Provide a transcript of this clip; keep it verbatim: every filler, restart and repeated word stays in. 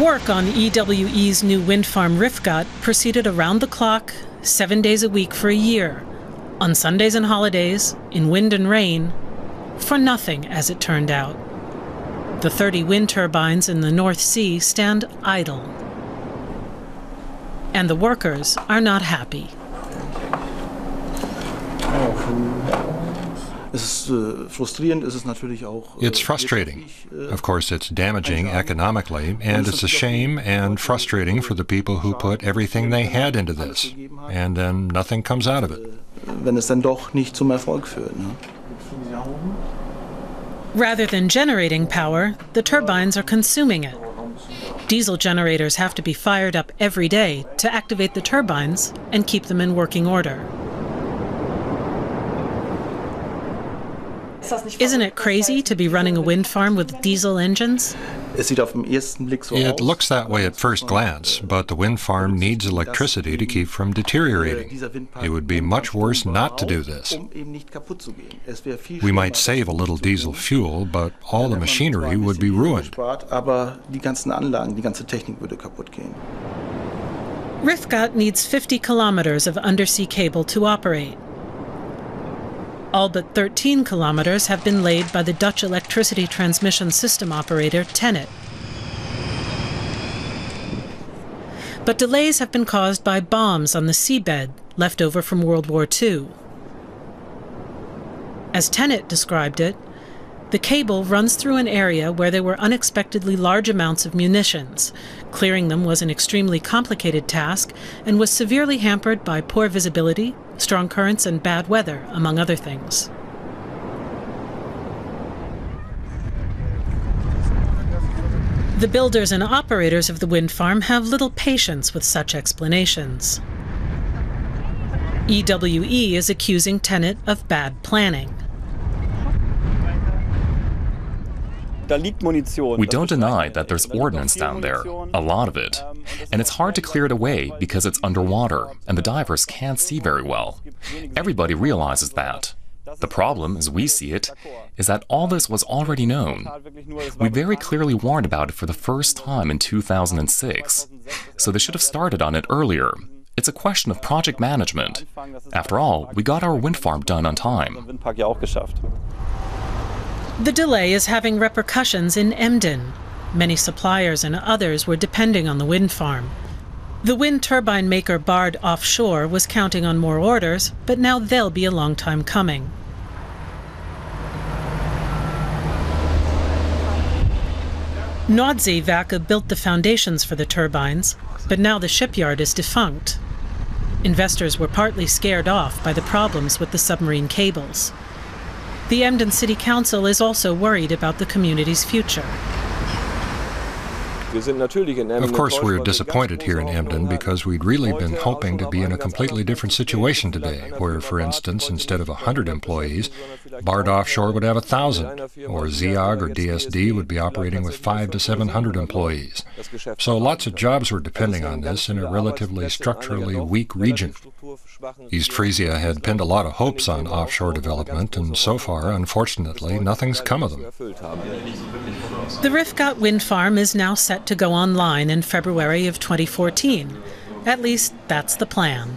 Work on E W E's new wind farm Riffgat proceeded around the clock, seven days a week for a year, on Sundays and holidays, in wind and rain, for nothing, as it turned out. The thirty wind turbines in the North Sea stand idle. And the workers are not happy. It's frustrating. Of course, it's damaging economically, and it's a shame and frustrating for the people who put everything they had into this, and then nothing comes out of it. Rather than generating power, the turbines are consuming it. Diesel generators have to be fired up every day to activate the turbines and keep them in working order. Isn't it crazy to be running a wind farm with diesel engines? It looks that way at first glance, but the wind farm needs electricity to keep from deteriorating. It would be much worse not to do this. We might save a little diesel fuel, but all the machinery would be ruined. Riffgat needs fifty kilometers of undersea cable to operate. All but thirteen kilometers have been laid by the Dutch electricity transmission system operator TenneT. But delays have been caused by bombs on the seabed left over from World War Two. As TenneT described it, the cable runs through an area where there were unexpectedly large amounts of munitions. Clearing them was an extremely complicated task and was severely hampered by poor visibility, strong currents, and bad weather, among other things. The builders and operators of the wind farm have little patience with such explanations. E W E is accusing TenneT of bad planning. We don't deny that there's ordnance down there, a lot of it. And it's hard to clear it away because it's underwater and the divers can't see very well. Everybody realizes that. The problem, as we see it, is that all this was already known. We very clearly warned about it for the first time in two thousand six. So they should have started on it earlier. It's a question of project management. After all, we got our wind farm done on time. The delay is having repercussions in Emden. Many suppliers and others were depending on the wind farm. The wind turbine maker Bard Offshore was counting on more orders, but now they'll be a long time coming. Nordseewerke built the foundations for the turbines, but now the shipyard is defunct. Investors were partly scared off by the problems with the submarine cables. The Emden City Council is also worried about the community's future. Of course, we're disappointed here in Emden because we'd really been hoping to be in a completely different situation today, where, for instance, instead of one hundred employees, Bard Offshore would have one thousand, or Zeag or D S D would be operating with five to seven hundred employees. So lots of jobs were depending on this in a relatively structurally weak region. East Frisia had pinned a lot of hopes on offshore development, and so far, unfortunately, nothing's come of them. The Riffgat wind farm is now set to go online in February of twenty fourteen. At least, that's the plan.